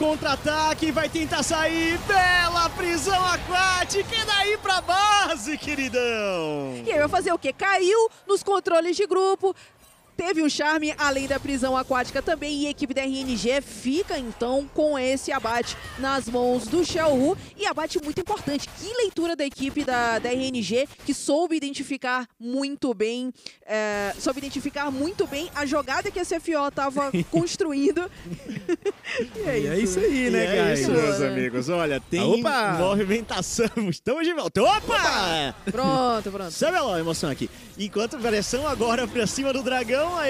contra-ataque, vai tentar sair. Bela prisão aquática. E daí pra base, queridão. E aí vai fazer o quê? Caiu nos controles de grupo. Teve um charme, além da prisão aquática também, e a equipe da RNG fica então com esse abate nas mãos do Xiao Hu. E abate muito importante, que leitura da equipe da RNG, que soube identificar muito bem a jogada que a CFO estava construindo. E é isso aí, né, cara? É isso, meus amigos. Olha, tem movimentação. Estamos de volta. Opa! Pronto, pronto. Sabe a emoção aqui. Enquanto pressão agora pra cima do dragão, aí